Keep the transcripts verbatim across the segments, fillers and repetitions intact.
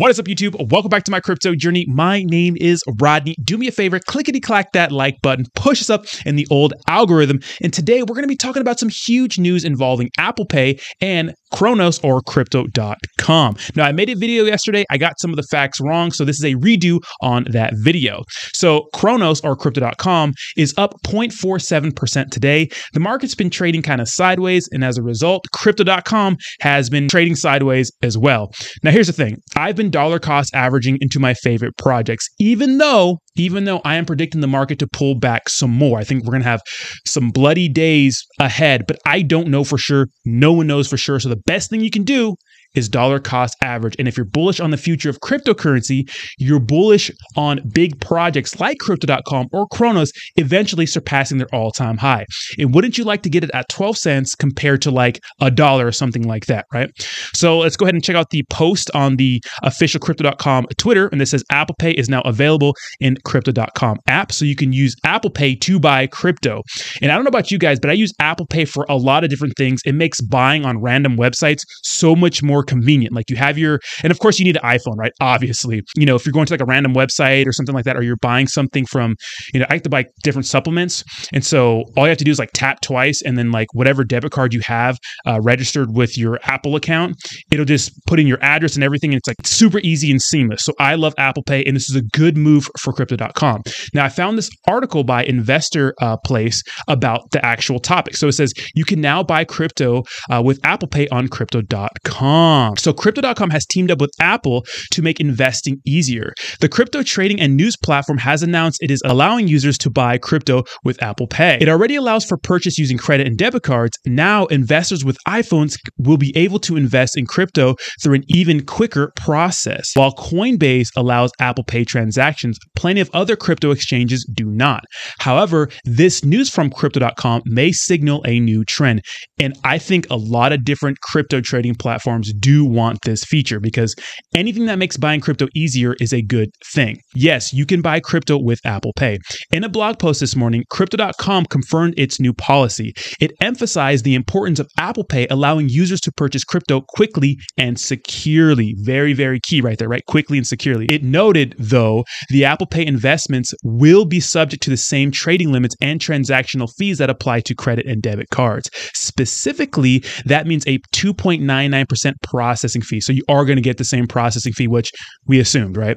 What is up, YouTube? Welcome back to my crypto journey. My name is Rodney. Do me a favor, clickety-clack that like button, push us up in the old algorithm. And today we're going to be talking about some huge news involving Apple Pay and Cronos, or Crypto dot com. Now, I made a video yesterday. I got some of the facts wrong, so this is a redo on that video. So Cronos, or Crypto dot com, is up zero point four seven percent today. The market's been trading kind of sideways, and as a result, Crypto dot com has been trading sideways as well. Now, here's the thing. I've been dollar cost averaging into my favorite projects, even though even though I am predicting the market to pull back some more. I think we're going to have some bloody days ahead, but I don't know for sure. No one knows for sure. So the best thing you can do is dollar cost average. And if you're bullish on the future of cryptocurrency, you're bullish on big projects like Crypto dot com or Cronos eventually surpassing their all-time high. And wouldn't you like to get it at twelve cents compared to like a dollar or something like that, right? So let's go ahead and check out the post on the official Crypto dot com Twitter. And this says Apple Pay is now available in Crypto dot com app. So you can use Apple Pay to buy crypto. And I don't know about you guys, but I use Apple Pay for a lot of different things. It makes buying on random websites so much more convenient. Like you have your, and of course you need an iPhone, right? Obviously, you know, if you're going to like a random website or something like that, or you're buying something from, you know, I like to buy different supplements. And so all you have to do is like tap twice, and then like whatever debit card you have uh, registered with your Apple account, it'll just put in your address and everything. And it's like super easy and seamless. So I love Apple Pay, and this is a good move for Crypto dot com. Now I found this article by Investor uh, Place about the actual topic. So it says you can now buy crypto uh, with Apple Pay on Crypto dot com. So Crypto dot com has teamed up with Apple to make investing easier. The crypto trading and news platform has announced it is allowing users to buy crypto with Apple Pay. It already allows for purchase using credit and debit cards. Now, investors with iPhones will be able to invest in crypto through an even quicker process. While Coinbase allows Apple Pay transactions, plenty of other crypto exchanges do not. However, this news from Crypto dot com may signal a new trend. And I think a lot of different crypto trading platforms do want this feature, because anything that makes buying crypto easier is a good thing. Yes, you can buy crypto with Apple Pay. In a blog post this morning, Crypto dot com confirmed its new policy. It emphasized the importance of Apple Pay allowing users to purchase crypto quickly and securely. Very, very key right there, right? Quickly and securely. It noted, though, the Apple Pay investments will be subject to the same trading limits and transactional fees that apply to credit and debit cards. Specifically, that means a two point nine nine percent processing fee. So you are going to get the same processing fee, which we assumed, right?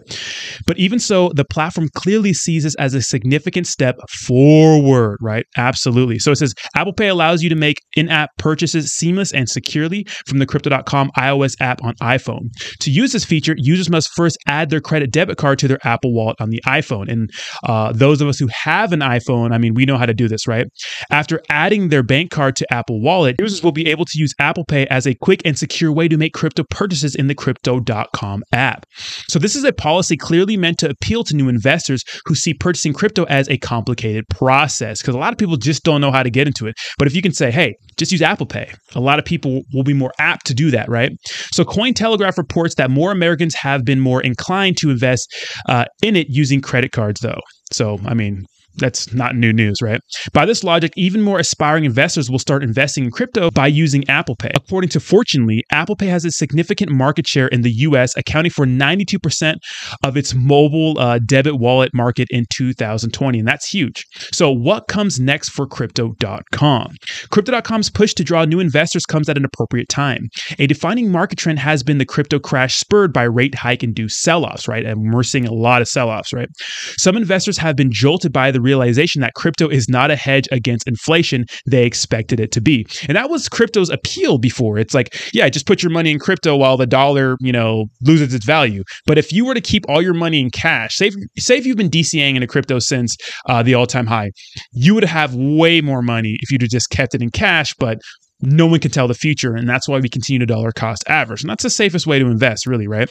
But even so, the platform clearly sees this as a significant step forward, right? Absolutely. So it says Apple Pay allows you to make in-app purchases seamless and securely from the Crypto dot com iOS app on iPhone. To use this feature, users must first add their credit debit card to their Apple Wallet on the iPhone. And uh, those of us who have an iPhone, I mean, we know how to do this, right? After adding their bank card to Apple Wallet, users will be able to use Apple Pay as a quick and secure way to make make crypto purchases in the Crypto dot com app. So this is a policy clearly meant to appeal to new investors who see purchasing crypto as a complicated process, because a lot of people just don't know how to get into it. But if you can say, hey, just use Apple Pay, a lot of people will be more apt to do that, right? So Cointelegraph reports that more Americans have been more inclined to invest uh, in it using credit cards, though. So, I mean, that's not new news, right? By this logic, even more aspiring investors will start investing in crypto by using Apple Pay. According to Fortunately, Apple Pay has a significant market share in the U S, accounting for ninety-two percent of its mobile uh, debit wallet market in two thousand twenty, and that's huge. So what comes next for Crypto dot com? Crypto dot com's push to draw new investors comes at an appropriate time. A defining market trend has been the crypto crash spurred by rate hike-induced sell-offs, right? And we're seeing a lot of sell-offs, right? Some investors have been jolted by the realization that crypto is not a hedge against inflation they expected it to be. And that was crypto's appeal before. It's like, yeah, just put your money in crypto while the dollar, you know, loses its value. But if you were to keep all your money in cash, say if, say if you've been DCAing into crypto since uh, the all-time high, you would have way more money if you'd have just kept it in cash, but no one can tell the future, and that's why we continue to dollar cost average. And that's the safest way to invest, really, right?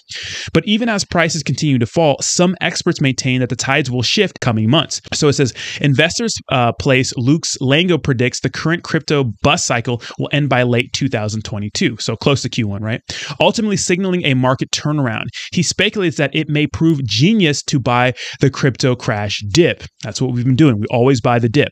But even as prices continue to fall, some experts maintain that the tides will shift coming months. So it says, Investors uh, Place Luke's Lango predicts the current crypto bust cycle will end by late two thousand twenty-two, so close to Q one, right? Ultimately signaling a market turnaround. He speculates that it may prove genius to buy the crypto crash dip. That's what we've been doing. We always buy the dip.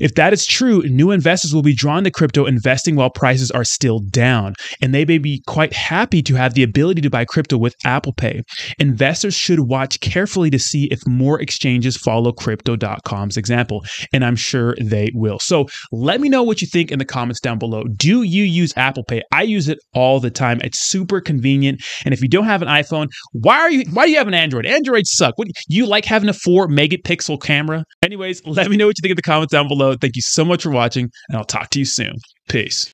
If that is true, new investors will be drawn to crypto and investing while prices are still down, and they may be quite happy to have the ability to buy crypto with Apple Pay. Investors should watch carefully to see if more exchanges follow Crypto dot com's example, and I'm sure they will. So let me know what you think in the comments down below. Do you use Apple Pay? I use it all the time. It's super convenient, and if you don't have an iPhone, why are you? Why do you have an Android? Androids suck. What, you like having a four megapixel camera? Anyways, let me know what you think in the comments down below. Thank you so much for watching, and I'll talk to you soon. Peace.